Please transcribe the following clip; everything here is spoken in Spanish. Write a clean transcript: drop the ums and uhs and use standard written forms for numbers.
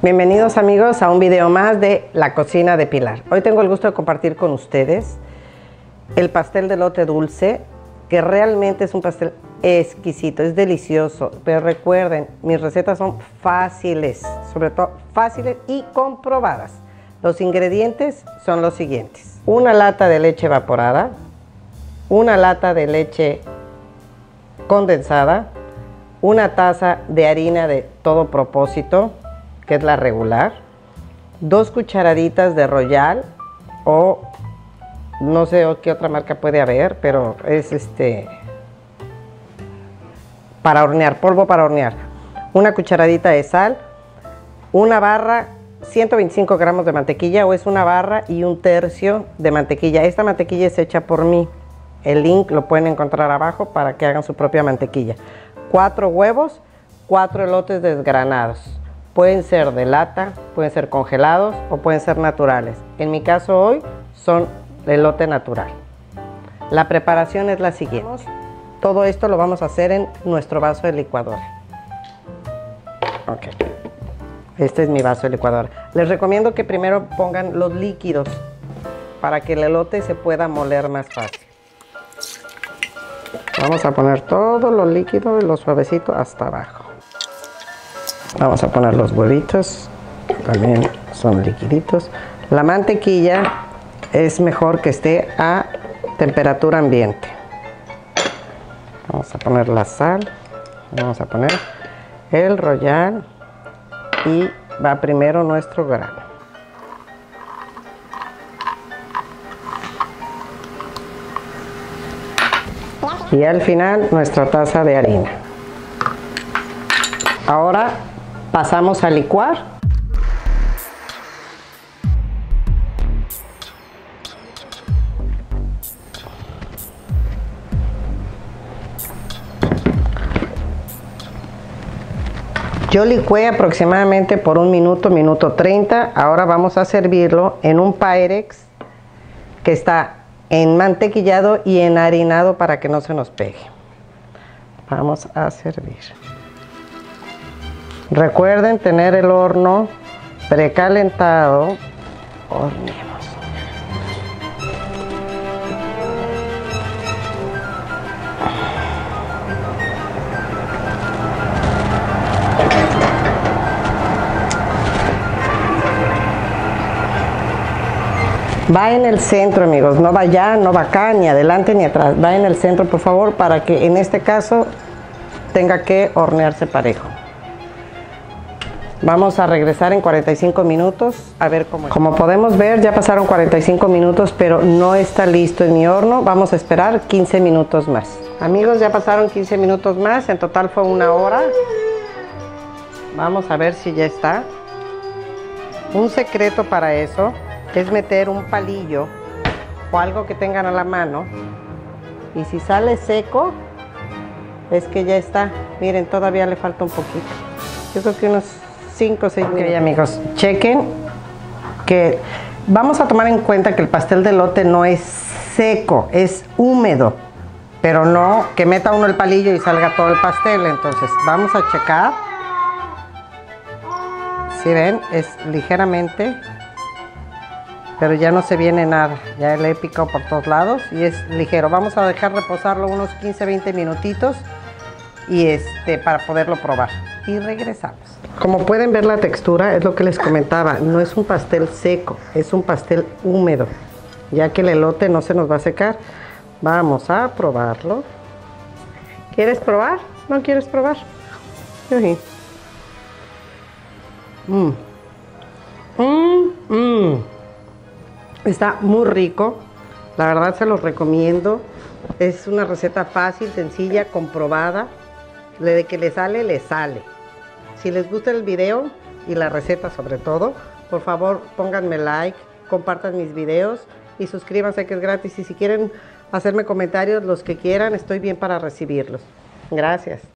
Bienvenidos amigos a un video más de La Cocina de Pilar. Hoy tengo el gusto de compartir con ustedes el pastel de elote dulce, que realmente es un pastel exquisito, es delicioso. Pero recuerden, mis recetas son fáciles, sobre todo fáciles y comprobadas. Los ingredientes son los siguientes: una lata de leche evaporada, una lata de leche condensada, una taza de harina de todo propósito, que es la regular, 2 cucharaditas de Royal, o no sé qué otra marca puede haber, pero es para hornear, polvo para hornear, 1 cucharadita de sal, una barra, 125 gramos de mantequilla, o es una barra y 1/3 de mantequilla. Esta mantequilla es hecha por mí, el link lo pueden encontrar abajo para que hagan su propia mantequilla. 4 huevos, 4 elotes desgranados. Pueden ser de lata, pueden ser congelados o pueden ser naturales. En mi caso hoy son elote natural. La preparación es la siguiente. Todo esto lo vamos a hacer en nuestro vaso de licuadora. Okay. Este es mi vaso de licuadora. Les recomiendo que primero pongan los líquidos para que el elote se pueda moler más fácil. Vamos a poner todos los líquidos y los suavecitos hasta abajo. Vamos a poner los huevitos, también son liquiditos. La mantequilla es mejor que esté a temperatura ambiente. Vamos a poner la sal, vamos a poner el Royal y va primero nuestro grano. Y al final nuestra taza de harina. Ahora pasamos a licuar. Yo licué aproximadamente por 1 minuto, 1 minuto 30. Ahora vamos a servirlo en un Pyrex que está enmantequillado y enharinado para que no se nos pegue. Vamos a servir. Recuerden tener el horno precalentado. Horneemos. Va en el centro, amigos, no va allá, no va acá, ni adelante ni atrás. Va en el centro, por favor, para que en este caso tenga que hornearse parejo. Vamos a regresar en 45 minutos a ver cómo es. Como podemos ver, ya pasaron 45 minutos, pero no está listo en mi horno. Vamos a esperar 15 minutos más. Amigos, ya pasaron 15 minutos más. En total fue 1 hora. Vamos a ver si ya está. Un secreto para eso es meter un palillo o algo que tengan a la mano. Y si sale seco, es que ya está. Miren, todavía le falta un poquito. Yo creo que unos 5 o 6 minutos. Amigos, chequen que vamos a tomar en cuenta que el pastel de elote no es seco, es húmedo, pero no que meta uno el palillo y salga todo el pastel. Entonces vamos a checar. Si ven, es ligeramente, pero ya no se viene nada, ya le he picado por todos lados y es ligero. Vamos a dejar reposarlo unos 15-20 minutitos y para poderlo probar. Y regresamos. Como pueden ver, la textura es lo que les comentaba, no es un pastel seco, es un pastel húmedo, ya que el elote no se nos va a secar. Vamos a probarlo. ¿Quieres probar? ¿No quieres probar? Sí. Está muy rico, la verdad se los recomiendo. Es una receta fácil, sencilla, comprobada. De que le sale, le sale. Si les gusta el video y la receta sobre todo, por favor pónganme like, compartan mis videos y suscríbanse, que es gratis. Y si quieren hacerme comentarios, los que quieran, estoy bien para recibirlos. Gracias.